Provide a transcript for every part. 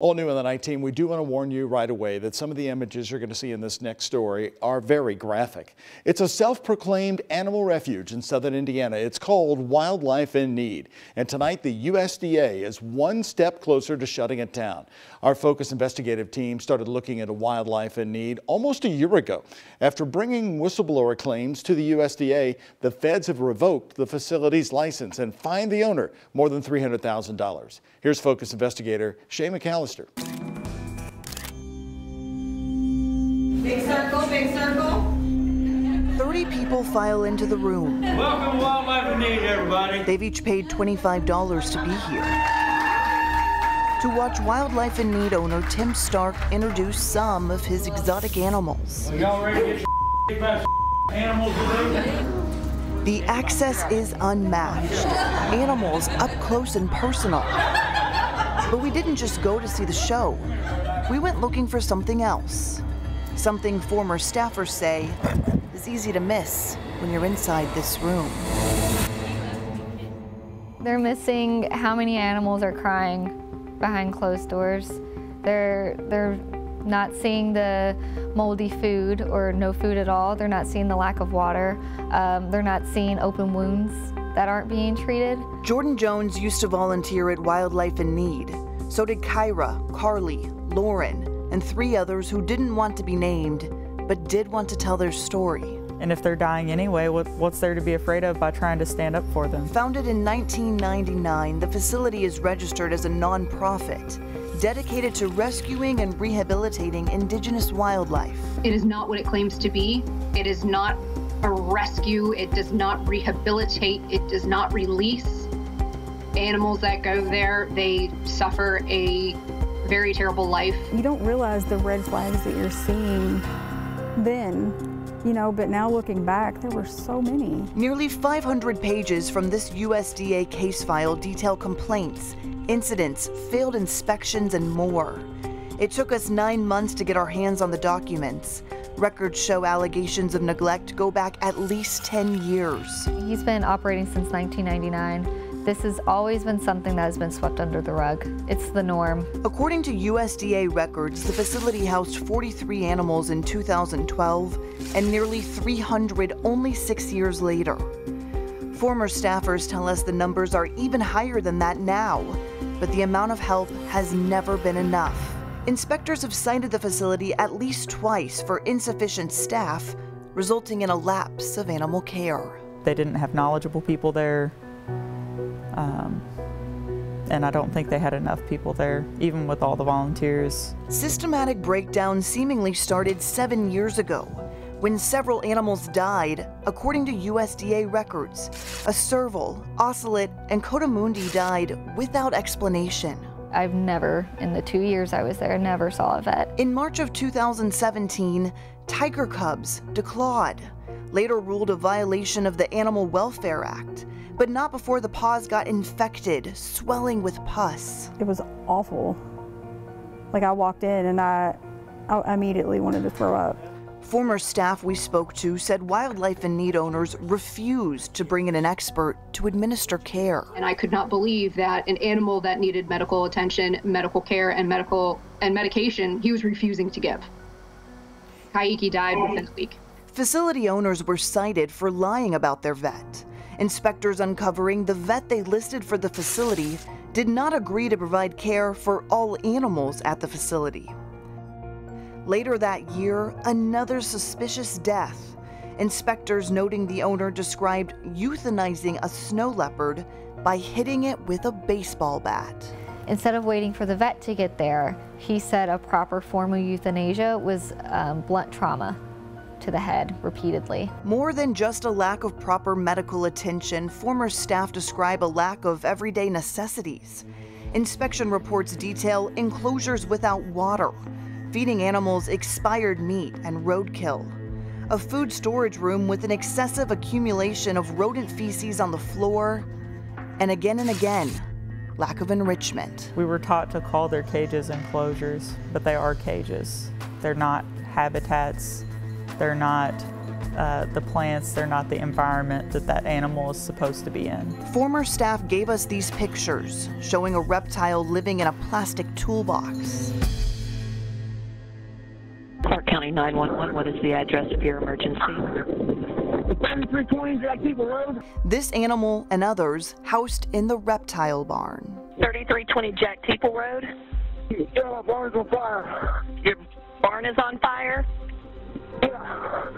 All new on the 19, we do want to warn you right away that some of the images you're going to see in this next story are very graphic. It's a self-proclaimed animal refuge in southern Indiana. It's called Wildlife in Need. And tonight, the USDA is one step closer to shutting it down. Our FOCUS investigative team started looking into Wildlife in Need almost a year ago. After bringing whistleblower claims to the USDA, the feds have revoked the facility's license and fined the owner more than $300,000. Here's FOCUS investigator Shea McAllister. Big circle, big circle. 30 people file into the room. Welcome to Wildlife in Need, everybody. They've each paid $25 to be here to watch Wildlife in Need owner Tim Stark introduce some of his exotic animals. Are y'all ready to get your animals today? The access is unmatched. Animals up close and personal. But we didn't just go to see the show. We went looking for something else. Something former staffers say is easy to miss when you're inside this room. They're missing how many animals are crying behind closed doors. They're not seeing the moldy food or no food at all. They're not seeing the lack of water. They're not seeing open wounds that aren't being treated. Jordan Jones used to volunteer at Wildlife in Need. So did Kyra, Carly, Lauren, and 3 others who didn't want to be named, but did want to tell their story. And if they're dying anyway, what's there to be afraid of by trying to stand up for them? Founded in 1999, the facility is registered as a nonprofit, dedicated to rescuing and rehabilitating indigenous wildlife. It is not what it claims to be. It is not a rescue. It does not rehabilitate. It does not release. Animals that go there, they suffer a very terrible life. You don't realize the red flags that you're seeing then, you know, but now looking back, there were so many. Nearly 500 pages from this USDA case file detail complaints, incidents, failed inspections, and more. It took us 9 months to get our hands on the documents. Records show allegations of neglect go back at least 10 years. He's been operating since 1999. This has always been something that has been swept under the rug. It's the norm. According to USDA records, the facility housed 43 animals in 2012 and nearly 300 only 6 years later. Former staffers tell us the numbers are even higher than that now, but the amount of help has never been enough. Inspectors have cited the facility at least twice for insufficient staff, resulting in a lapse of animal care. They didn't have knowledgeable people there, and I don't think they had enough people there, even with all the volunteers. Systematic breakdown seemingly started 7 years ago, when several animals died, according to USDA records. A serval, ocelot, and coatimundi died without explanation. I've never, in the 2 years I was there, never saw a vet. In March of 2017, tiger cubs declawed, later ruled a violation of the Animal Welfare Act, but not before the paws got infected, swelling with pus. It was awful. Like, I walked in and I immediately wanted to throw up. Former staff we spoke to said Wildlife in Need owners refused to bring in an expert to administer care. And I could not believe that an animal that needed medical attention, medical care, and medication, he was refusing to give. Kaiki died within a week. Facility owners were cited for lying about their vet. Inspectors uncovering the vet they listed for the facility did not agree to provide care for all animals at the facility. Later that year, another suspicious death. Inspectors noting the owner described euthanizing a snow leopard by hitting it with a baseball bat. Instead of waiting for the vet to get there, he said a proper form of euthanasia was blunt trauma to the head repeatedly. More than just a lack of proper medical attention, former staff describe a lack of everyday necessities. Inspection reports detail enclosures without water, feeding animals expired meat and roadkill, a food storage room with an excessive accumulation of rodent feces on the floor, and again, lack of enrichment. We were taught to call their cages enclosures, but they are cages. They're not habitats. They're not the plants, they're not the environment that that animal is supposed to be in. Former staff gave us these pictures showing a reptile living in a plastic toolbox. Clark County 911, what is the address of your emergency? 3320 Jackkeeper Road. This animal and others housed in the reptile barn. 3320 Jackkeeper Road. Yeah, my barn's on fire. Your barn is on fire? Yeah.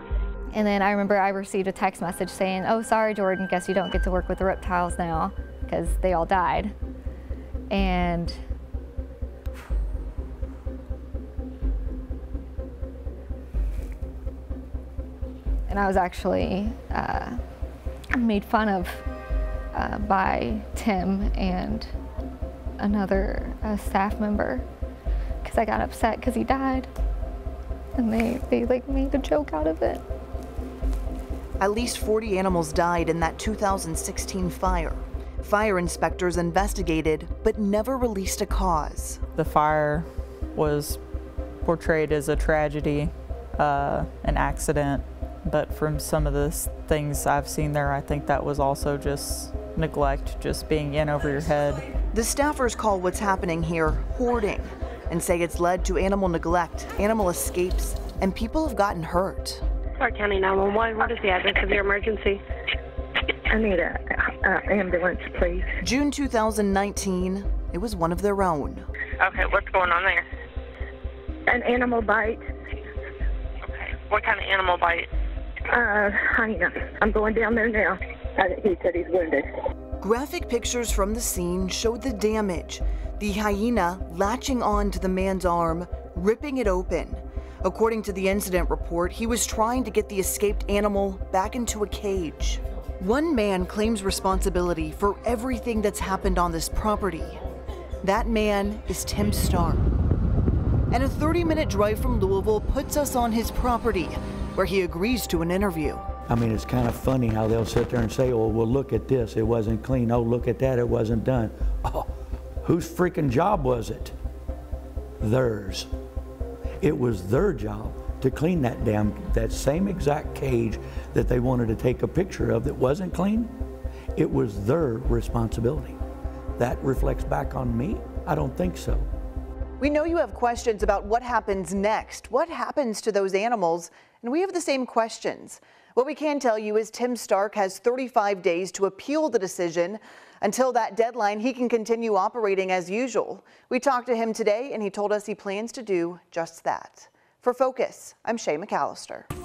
And then I remember I received a text message saying, oh, sorry, Jordan, guess you don't get to work with the reptiles now because they all died. And I was actually made fun of by Tim and another staff member because I got upset because he died, and they like made a joke out of it. At least 40 animals died in that 2016 fire. Fire inspectors investigated but never released a cause. The fire was portrayed as a tragedy, an accident. But from some of the things I've seen there, I think that was also just neglect, just being in over your head. The staffers call what's happening here hoarding and say it's led to animal neglect, animal escapes, and people have gotten hurt. Clark County 911, what is the address of your emergency? I need an ambulance, please. June 2019, it was one of their own. Okay, what's going on there? An animal bite. Okay, what kind of animal bite? I'm going down there now. He said he's wounded. Graphic pictures from the scene showed the damage. The hyena latching on to the man's arm, ripping it open. According to the incident report, he was trying to get the escaped animal back into a cage. One man claims responsibility for everything that's happened on this property. That man is Tim Stark. And a 30-minute drive from Louisville puts us on his property, where he agrees to an interview. I mean, it's kind of funny how they'll sit there and say, oh, well, look at this, it wasn't clean. Oh, look at that, it wasn't done. Oh, whose freaking job was it? Theirs. It was their job to clean that same exact cage that they wanted to take a picture of that wasn't clean. It was their responsibility. That reflects back on me? I don't think so. We know you have questions about what happens next. What happens to those animals? And we have the same questions. What we can tell you is Tim Stark has 35 days to appeal the decision. Until that deadline, he can continue operating as usual. We talked to him today, and he told us he plans to do just that. For Focus, I'm Shea McAllister.